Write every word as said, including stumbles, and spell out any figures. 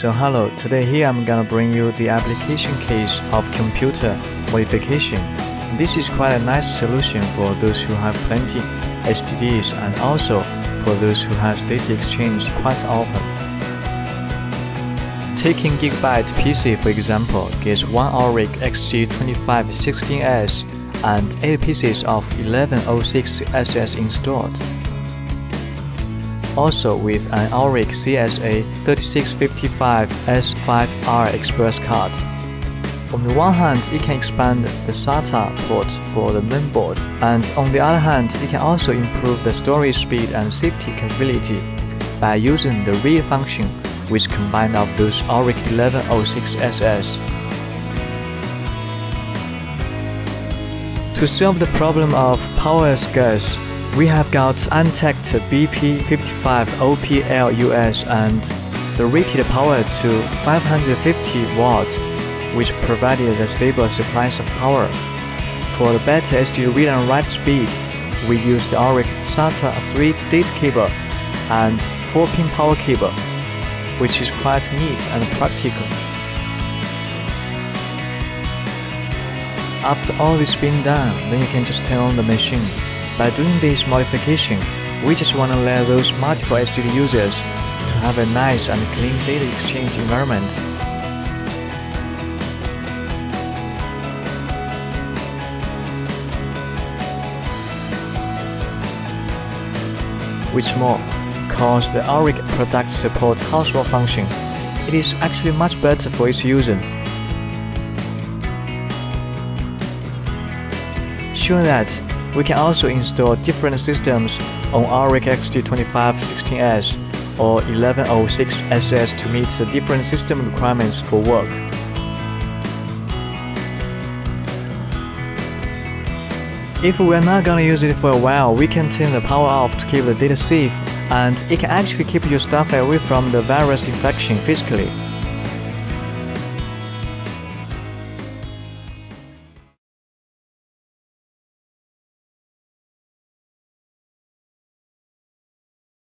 So hello, today here I'm gonna bring you the application case of computer modification. This is quite a nice solution for those who have plenty H D Ds and also for those who has data exchange quite often. Taking Gigabyte P C for example, gets one Auric X G two five one six S and eight pieces of eleven oh six S S installed. Also with an Auric C S A three six five five S five R Express card. On the one hand, it can expand the SATA port for the mainboard, and on the other hand, it can also improve the storage speed and safety capability by using the read function, which combined of those Auric eleven oh six S S. To solve the problem of power scarce, we have got untacked B P five five O P L U S and the rated power to five hundred fifty watts, which provided a stable supply of power. For the better H D D read and write speed, we used Auric SATA three data cable and four pin power cable, which is quite neat and practical. After all this being done, then you can just turn on the machine. By doing this modification, we just want to allow those multiple H D D users to have a nice and clean data exchange environment. Which more, cause the Auric product supports household function, it is actually much better for its user. Sure that we can also install different systems on Auric X T two five one six S or eleven oh six S S to meet the different system requirements for work. If we are not gonna use it for a while, we can turn the power off to keep the data safe, and it can actually keep your stuff away from the virus infection physically.